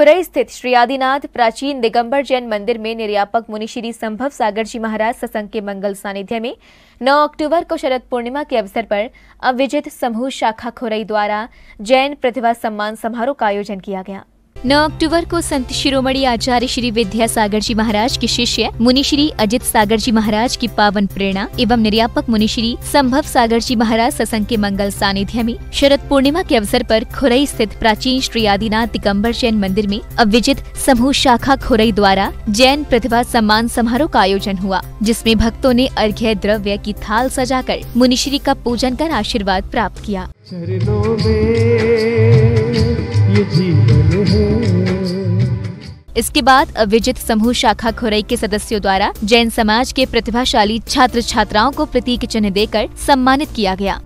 खुरई स्थित श्री आदिनाथ प्राचीन दिगंबर जैन मंदिर में निर्यापक मुनिश्री संभव सागर जी महाराज सत्संग के मंगल सानिध्य में 9 अक्टूबर को शरद पूर्णिमा के अवसर पर अविजित समूह शाखा खुरई द्वारा जैन प्रतिभा सम्मान समारोह का आयोजन किया गया। 9 अक्टूबर को संत शिरोमणि आचार्य श्री विद्या सागर जी महाराज के शिष्य मुनिश्री अजित सागर जी महाराज की पावन प्रेरणा एवं निर्यापक मुनिश्री संभव सागर जी महाराज सत्संग के मंगल सानिध्य में शरद पूर्णिमा के अवसर पर खुरई स्थित प्राचीन श्री आदिनाथ दिगम्बर जैन मंदिर में अविजित समूह शाखा खुरई द्वारा जैन प्रतिभा सम्मान समारोह का आयोजन हुआ, जिसमे भक्तों ने अर्घ्य द्रव्य की थाल सजाकर मुनिश्री का पूजन कर आशीर्वाद प्राप्त किया। इसके बाद अविजित समूह शाखा खुरई के सदस्यों द्वारा जैन समाज के प्रतिभाशाली छात्र छात्राओं को प्रतीक चिन्ह देकर सम्मानित किया गया।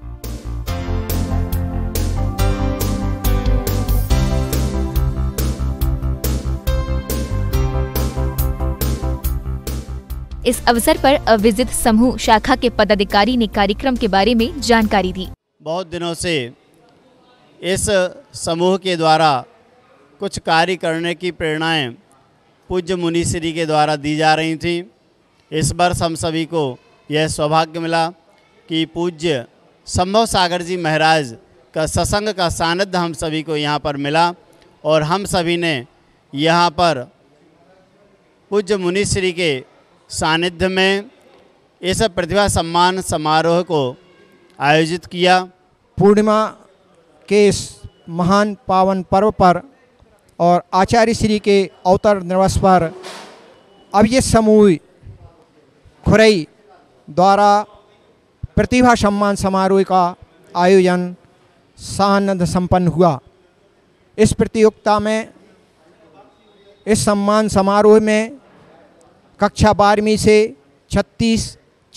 इस अवसर पर अविजित समूह शाखा के पदाधिकारी ने कार्यक्रम के बारे में जानकारी दी। बहुत दिनों से इस समूह के द्वारा कुछ कार्य करने की प्रेरणाएं पूज्य मुनिश्री के द्वारा दी जा रही थी। इस वर्ष हम सभी को यह सौभाग्य मिला कि पूज्य संभव सागर जी महाराज का सत्संग का सानिध्य हम सभी को यहाँ पर मिला और हम सभी ने यहाँ पर पूज्य मुनिश्री के सानिध्य में इस प्रतिभा सम्मान समारोह को आयोजित किया। पूर्णिमा के इस महान पावन पर्व पर और आचार्य श्री के अवतर दिवस पर अविजित समूह खुरई द्वारा प्रतिभा सम्मान समारोह का आयोजन सानंद संपन्न हुआ। इस प्रतियोगिता में इस सम्मान समारोह में कक्षा 12वीं से 36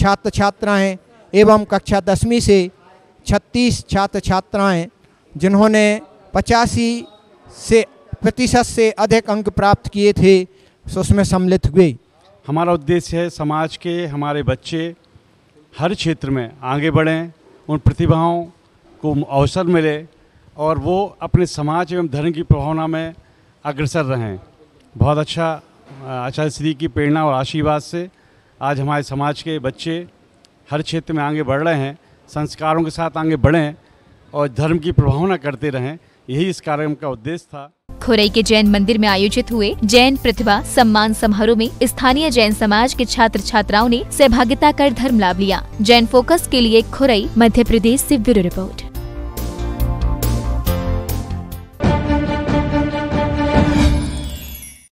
छात्र छात्राएँ एवं कक्षा 10वीं से 36 छात्र छात्राएँ जिन्होंने 85% से अधिक अंक प्राप्त किए थे उसमें सम्मिलित हुए। हमारा उद्देश्य है समाज के हमारे बच्चे हर क्षेत्र में आगे बढ़ें, उन प्रतिभाओं को अवसर मिले और वो अपने समाज एवं धर्म की प्रभावना में अग्रसर रहें। बहुत अच्छा आचार्य श्री की प्रेरणा और आशीर्वाद से आज हमारे समाज के बच्चे हर क्षेत्र में आगे बढ़ रहे हैं, संस्कारों के साथ आगे बढ़ें और धर्म की प्रभावना करते रहें, यही इस कार्यक्रम का उद्देश्य था। खुरई के जैन मंदिर में आयोजित हुए जैन प्रतिभा सम्मान समारोह में स्थानीय जैन समाज के छात्र छात्राओं ने सहभागिता कर धर्म लाभ लिया। जैन फोकस के लिए खुरई, मध्य प्रदेश से ब्यूरो रिपोर्ट।